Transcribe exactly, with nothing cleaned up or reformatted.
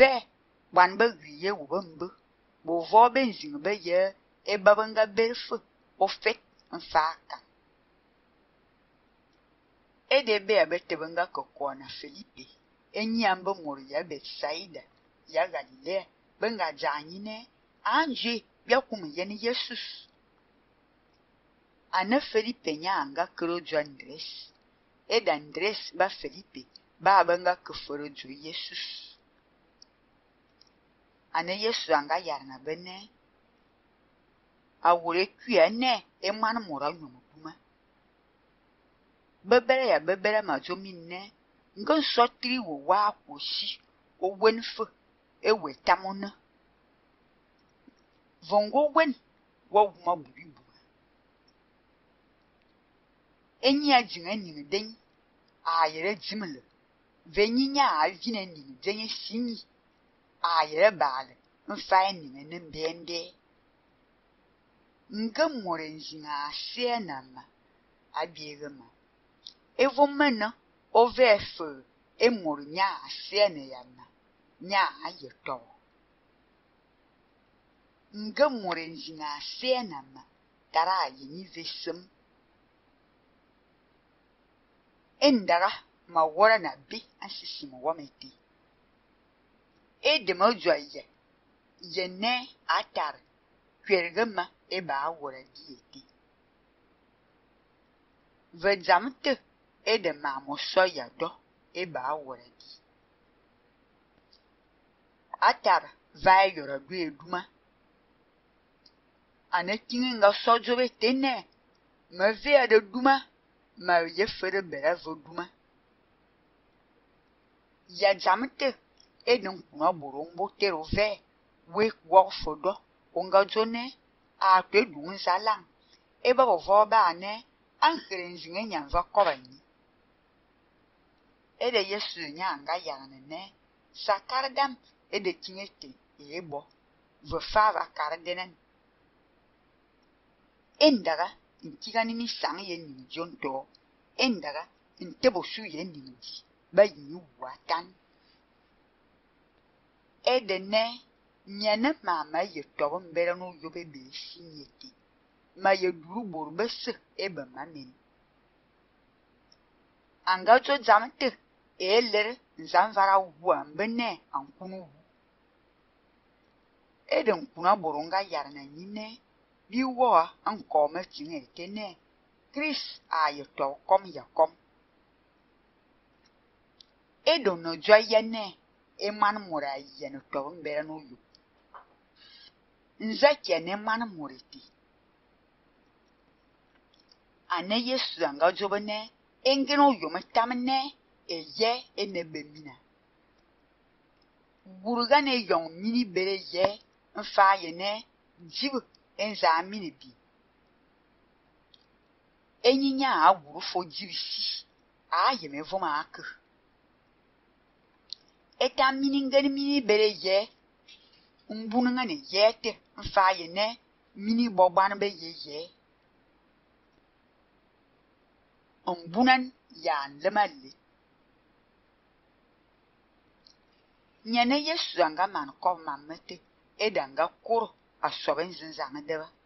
ve wan be guye wo be mbe bo vo be zin be ye e ba nga be fu o fet nsaka e de be abete nga kokwa na Felipe enyamba muru ya Betsaida ya Galilea benga janyine anje bya kumye ni Yesus ana Felipe nyanga kro Andres e da Andres ba Felipe ba benga kuforo ju Yesus ana Yesu anga yarna bene awure kwiane e mwana mura nyomuma bebere ya bebere majomi ne ngon sotri wo wa koshi o wenfu e wetamona vongo wen wo mabubu enyi ajinga nyi den ayere jimle venyinya ajina nyi den sinyi ayere bale mfa nyi ne mbende ngamore njina sena ma abiyema evo mena ovefu emuru nya sena yana nya ayeto ngamore njina sena ma tarayi nivesem endara ma wora na bi asisimu wameti edema joye yene atar kwergema eba awora dieti vejamte edema mosoya do eba awora di atar vayora du eduma anekinga sojobe tene mave ade duma ma ye fere bera voduma ya jamte edun kwa burombo tero ve we kwa fodo onga jone a te dun salan e ba vo ba ne an krenjinga nyanva kobani e de Yesu nyanga yarane ne sakardam e de tinete e bo vo fava kardenen endara ntigani ni sang ye ni jonto endara ntebo su ye ni ji ba ni watan e de ne nyana mama yetobo mbera no yobe be sinyeti ma yeduru borbese eba manen anga cho jamte eler nzamvara wu ambene ankunu eden kuna boronga yarna nyine biwo ankoma chinete ne Chris ayeto kom yakom edono joyene eman muraye no to mbera no yu nzakia ne mana muriti ane Yesu anga jobane engeno yometamne eye enebemina burugane yon mini bereye mfaye ne jibu enzamini bi enyinya aguru fo jibisi ayeme voma ak etamini ngani mini bereye umbunanga ne yete mfaye ne mini boban be yeye umbunan ya lemalle nyane Yesu anga man ko mamete edanga kuro asobenzinzanga deba